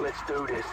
Let's do this.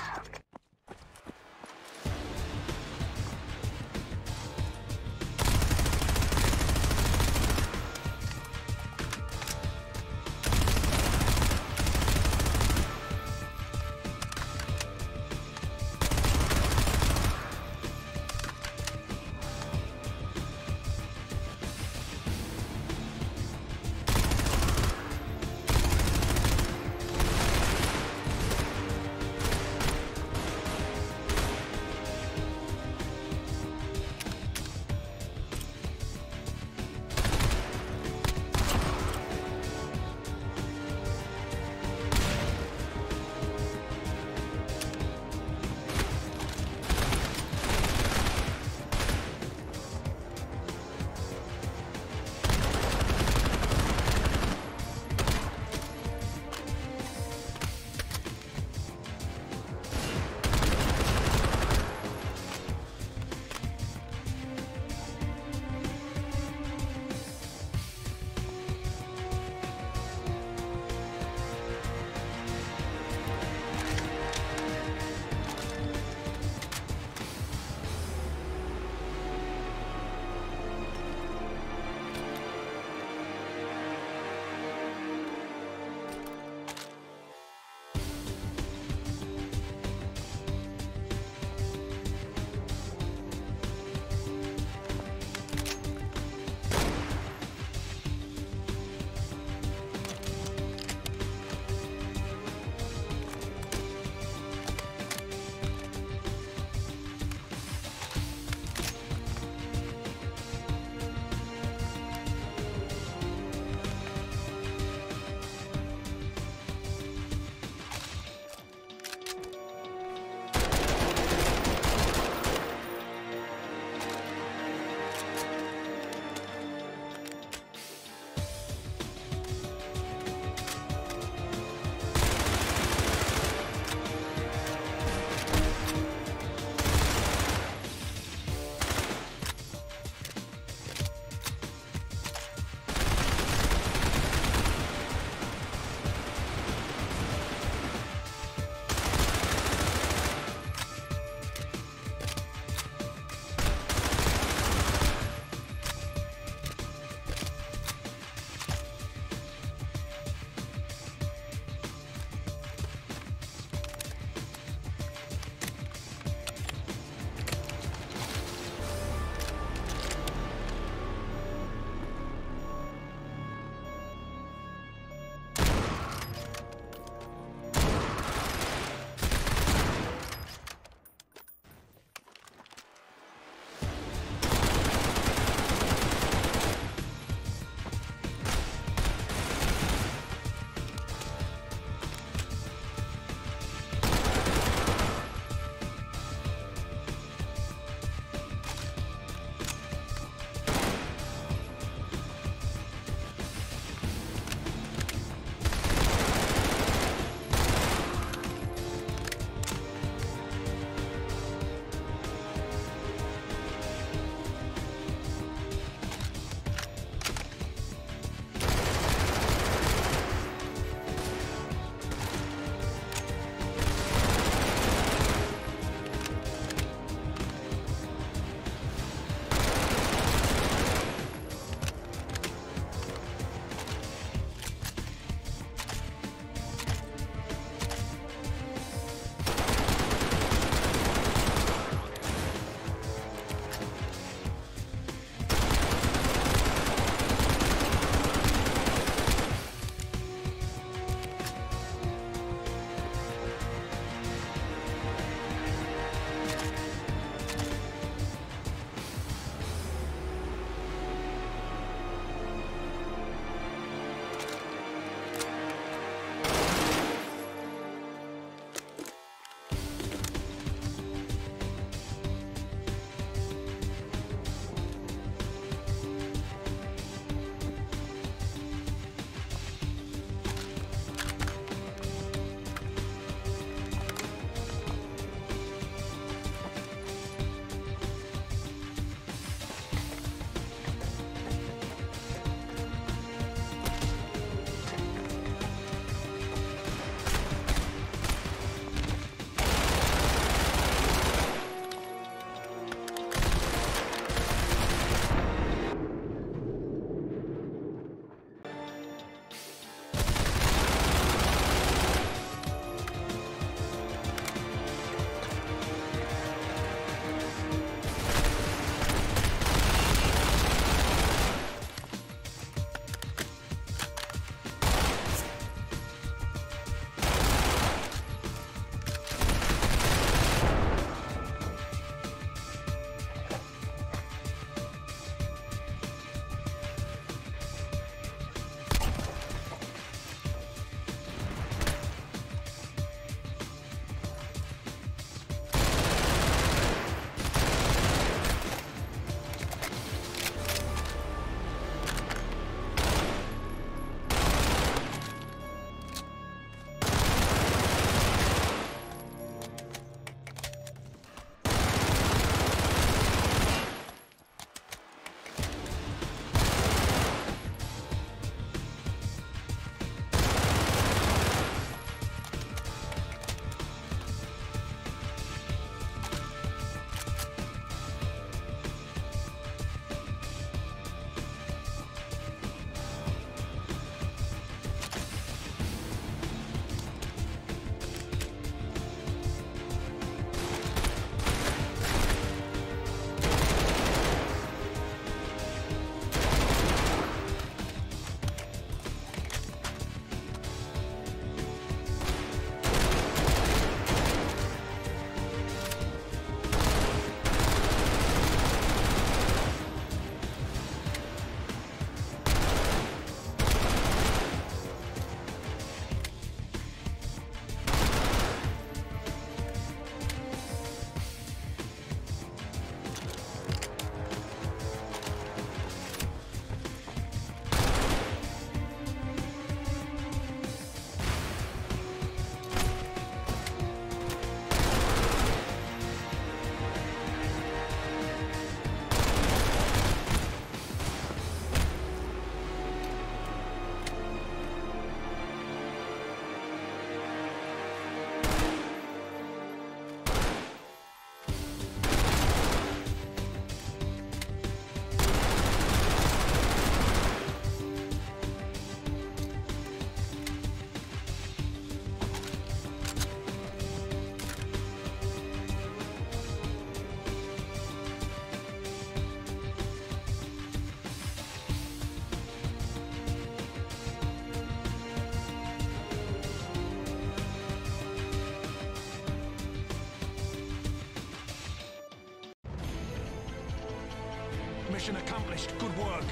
Mission accomplished. Good work.